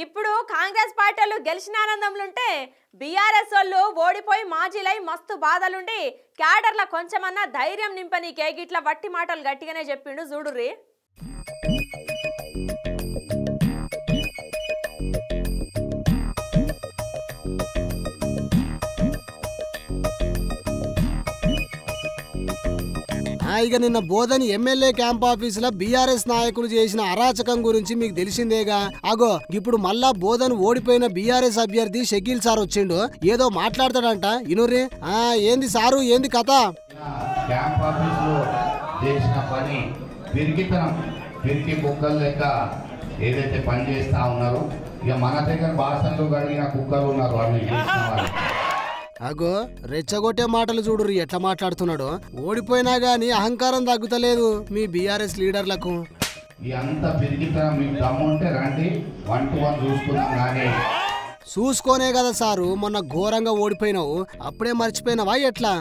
ఇప్పుడు కాంగ్రెస్ పార్టీలు గెలిచిన ఆనందంలోంటే బీఆర్ఎస్ వాళ్ళు ఓడిపోయి మాజీలై మస్తు బాధలుండి క్యాడర్ల కొంచెమన్నా ధైర్యం నింపనీకే గిట్ల వట్టి మాటలు గట్టిగానే చెప్పిండు చూడుర్రి. ఇక నిన్న బోధన్ ఎమ్మెల్యే క్యాంప్ ఆఫీస్ లో బీఆర్ఎస్ నాయకులు చేసిన అరాచకం గురించి మీకు తెలిసిందేగా. అగో ఇప్పుడు మళ్ళా బోధన్ ఓడిపోయిన బీఆర్ఎస్ అభ్యర్థి షకీల్ సార్ వచ్చిండు, ఏదో మాట్లాడతాడంట ఇనుర్రి. ఏంది సారు, ఏంది కథ? క్యాంప్ ఆఫీస్ లో చేసిన పని విరిగితనం, విరికి కుక్కలు లెక్క ఏదైతే పని చేస్తా ఉన్నారు. ఇక మన దగ్గర బాసన్లు కడిగిన కుక్కలు ఉన్నారు అన్ని చేసిన వాళ్ళు. అగో రెచ్చగొట్టే మాటలు చూడుర్రి ఎట్లా మాట్లాడుతున్నాడు. ఓడిపోయినా గానీ అహంకారం తగ్గుతలేదు మీ బీఆర్ఎస్ లీడర్లకు. చూసుకోనే కదా సారు, మొన్న ఘోరంగా ఓడిపోయినావు, అప్పుడే మర్చిపోయినావా ఎట్లా?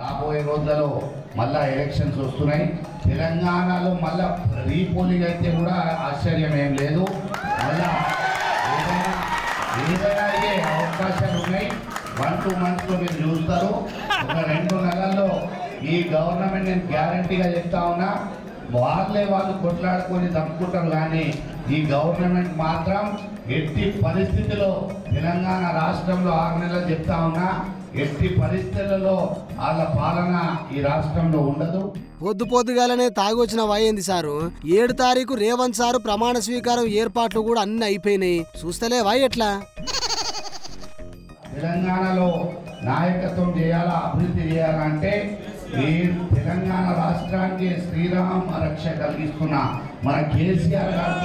రాబోయే రోజులలో మళ్ళా ఎలక్షన్స్ వస్తున్నాయి తెలంగాణలో, మళ్ళా రీపోలింగ్ అయితే కూడా ఆశ్చర్యం ఏం లేదు. మళ్ళా అవకాశాలు ఉన్నాయి. 1-2 months లో మీరు చూస్తారు. ఒక 2 నెలల్లో ఈ గవర్నమెంట్ నేను గ్యారంటీగా చెప్తా ఉన్నా, వాళ్ళే వాళ్ళు కొట్లాడుకొని తప్పుకుంటారు. కానీ ఈ గవర్నమెంట్ మాత్రం ఎట్టి పరిస్థితుల్లో తెలంగాణ రాష్ట్రంలో 6 నెలలు చెప్తా ఉన్నా, ఎట్టి పరిస్థితులలో వాళ్ళ పాలన ఈ రాష్ట్రంలో ఉండదు. పొద్దు పొద్దుగాలనే తాగొచ్చిన వయంది సారు. 7 తారీఖు రేవంత్ సారు ప్రమాణ స్వీకారం ఏర్పాట్లు కూడా అన్ని అయిపోయినాయి, చూస్తలే వా ఎట్లా? తెలంగాణలో నాయకత్వం చేయాలా, అభివృద్ధి చేయాలంటే ఈ తెలంగాణ రాష్ట్రానికి శ్రీరామ రక్ష కలిగిస్తున్న మన కేసీఆర్ గారు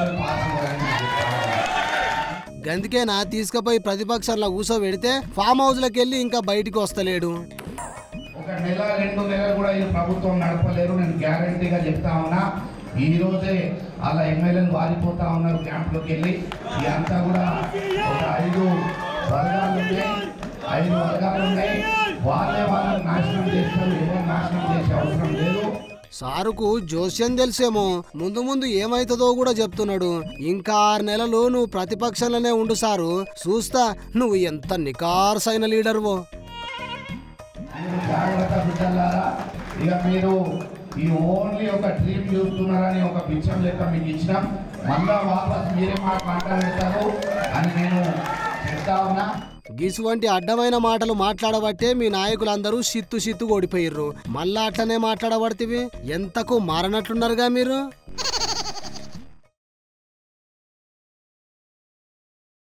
గందుకేనా తీసుకుపోయి ప్రతిపక్షంలో కూసోబెడితే ఫామ్ హౌస్ లోకి వెళ్ళి ఇంకా బయటికి వస్తలేడు. 1-2 నెలలు కూడా ఈ ప్రభుత్వం నడపలేరు, నేను గ్యారంటీగా చెప్తా ఉన్నా. ఈ రోజే అలా ఎమ్మెల్యేలు వారిపోతా ఉన్నారు క్యాంప్లోకి వెళ్ళి. ఇదంతా కూడా ఒక 5 వర్గాలున్నాయి, వాళ్ళే వాళ్ళని నాశనం చేస్తారు. ఎవరు నాశనం చేసే అవసరం లేదు. సారుకు జోస్యం తెలిసేమో, ముందు ముందు ఏమైతుందో కూడా చెప్తున్నాడు. ఇంకా 6 నెలలు నువ్వు ప్రతిపక్షంలోనే ఉండు సారు, చూస్తా నువ్వు ఎంత నికార్సైన లీడర్వో. జాగ్రత్త బిడ్డలారా, ఇక మీరు ఈ ఓన్లీ ఒక డ్రీమ్ చూస్తున్నారని ఒక పిచ్చం లెక్క మీకు ఇచ్చినాం. మళ్ళా వాపస్ మీరే మాకు మాట్లాడతారు అని నేను చెప్తా ఉన్నా. గిసువంటి అడ్డమైన మాటలు మాట్లాడబట్టే మీ నాయకులందరూ సిత్తు ఓడిపోయిర్రు. మళ్ళా అట్లనే మాట్లాడబడితివి, ఎంతకు మారనట్లున్నారుగా మీరు.